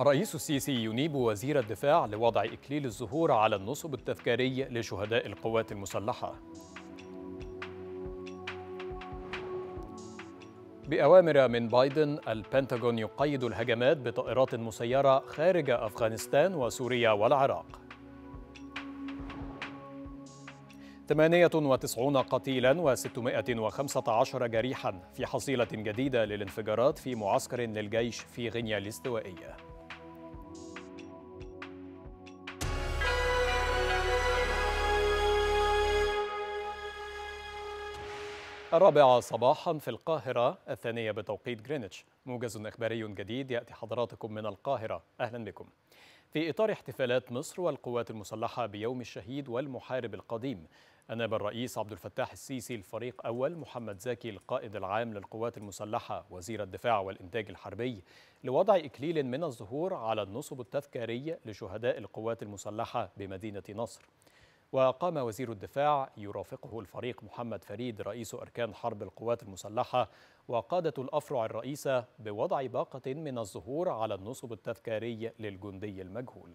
الرئيس السيسي ينيب وزير الدفاع لوضع إكليل الزهور على النصب التذكاري لشهداء القوات المسلحة. بأوامر من بايدن، البنتاغون يقيد الهجمات بطائرات مسيرة خارج أفغانستان وسوريا والعراق. 98 قتيلا و615 جريحا في حصيلة جديدة للانفجارات في معسكر للجيش في غينيا الاستوائية. الرابعة صباحا في القاهرة، الثانية بتوقيت غرينتش. موجز إخباري جديد يأتي حضراتكم من القاهرة، أهلا بكم. في إطار احتفالات مصر والقوات المسلحة بيوم الشهيد والمحارب القديم، أناب الرئيس عبد الفتاح السيسي الفريق أول محمد زكي القائد العام للقوات المسلحة وزير الدفاع والإنتاج الحربي لوضع إكليل من الزهور على النصب التذكاري لشهداء القوات المسلحة بمدينة نصر. وقام وزير الدفاع يرافقه الفريق محمد فريد رئيس أركان حرب القوات المسلحة وقادة الأفرع الرئيسة بوضع باقة من الزهور على النصب التذكاري للجندي المجهول.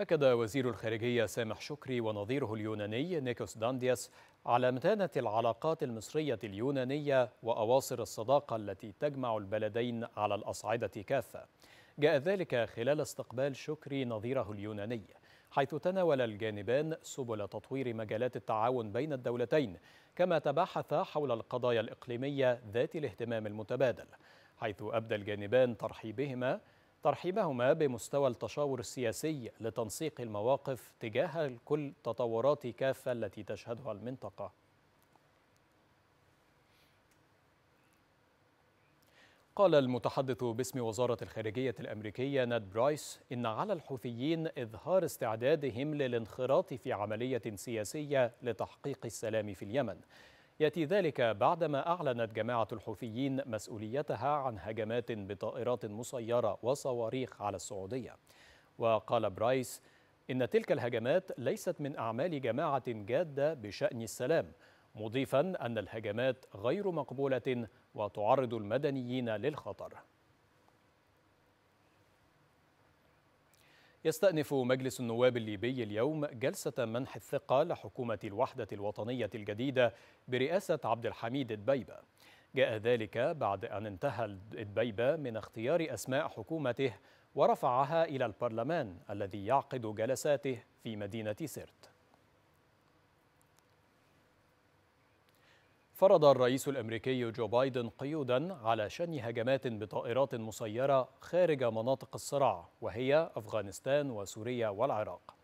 أكد وزير الخارجية سامح شكري ونظيره اليوناني نيكوس داندياس على متانة العلاقات المصرية اليونانية وأواصر الصداقة التي تجمع البلدين على الأصعدة كافة. جاء ذلك خلال استقبال شكري نظيره اليوناني، حيث تناول الجانبان سبل تطوير مجالات التعاون بين الدولتين، كما تباحثا حول القضايا الإقليمية ذات الاهتمام المتبادل، حيث أبدى الجانبان ترحيبهما بمستوى التشاور السياسي لتنسيق المواقف تجاه كل التطورات كافة التي تشهدها المنطقة. قال المتحدث باسم وزارة الخارجية الأمريكية ند برايس إن على الحوثيين إظهار استعدادهم للانخراط في عملية سياسية لتحقيق السلام في اليمن. يأتي ذلك بعدما أعلنت جماعة الحوثيين مسؤوليتها عن هجمات بطائرات مسيرة وصواريخ على السعودية. وقال برايس إن تلك الهجمات ليست من أعمال جماعة جادة بشأن السلام، مضيفا أن الهجمات غير مقبولة وتعرض المدنيين للخطر. يستأنف مجلس النواب الليبي اليوم جلسة منح الثقة لحكومة الوحدة الوطنية الجديدة برئاسة عبد الحميد الدبيبة. جاء ذلك بعد أن انتهى الدبيبة من اختيار أسماء حكومته ورفعها إلى البرلمان الذي يعقد جلساته في مدينة سرت. فرض الرئيس الأمريكي جو بايدن قيوداً على شن هجمات بطائرات مسيرة خارج مناطق الصراع، وهي أفغانستان وسوريا والعراق.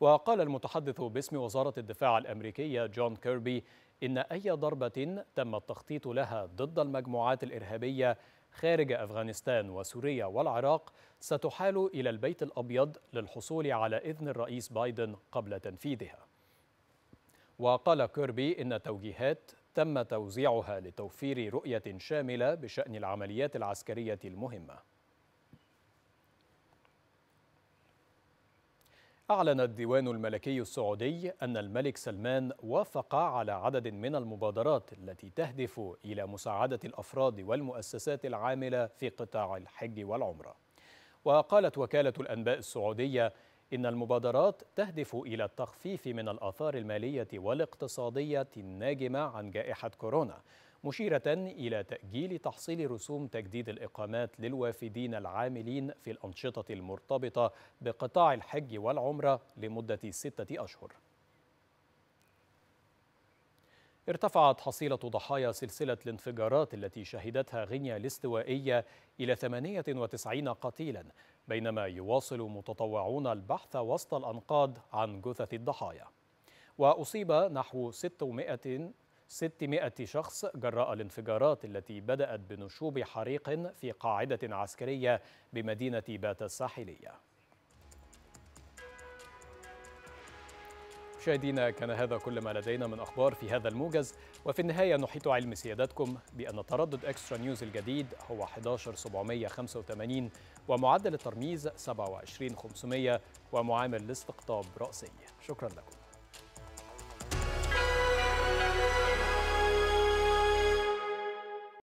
وقال المتحدث باسم وزارة الدفاع الأمريكية جون كيربي إن أي ضربة تم التخطيط لها ضد المجموعات الإرهابية خارج أفغانستان وسوريا والعراق ستحال إلى البيت الأبيض للحصول على إذن الرئيس بايدن قبل تنفيذها. وقال كيربي إن توجيهات تم توزيعها لتوفير رؤية شاملة بشأن العمليات العسكرية المهمة. أعلن الديوان الملكي السعودي أن الملك سلمان وافق على عدد من المبادرات التي تهدف إلى مساعدة الأفراد والمؤسسات العاملة في قطاع الحج والعمرة. وقالت وكالة الأنباء السعودية إن المبادرات تهدف إلى التخفيف من الآثار المالية والاقتصادية الناجمة عن جائحة كورونا، مشيرة إلى تأجيل تحصيل رسوم تجديد الإقامات للوافدين العاملين في الأنشطة المرتبطة بقطاع الحج والعمرة لمدة 6 أشهر. ارتفعت حصيلة ضحايا سلسلة الانفجارات التي شهدتها غينيا الاستوائية إلى 98 قتيلا، بينما يواصل متطوعون البحث وسط الأنقاض عن جثث الضحايا. وأصيب نحو 600 شخص جراء الانفجارات التي بدأت بنشوب حريق في قاعدة عسكرية بمدينة باتا الساحلية. مشاهدينا، كان هذا كل ما لدينا من أخبار في هذا الموجز. وفي النهاية نحيط علم سيادتكم بأن تردد إكسترا نيوز الجديد هو 11785 ومعدل الترميز 27500 ومعامل الاستقطاب رأسي. شكرا لكم.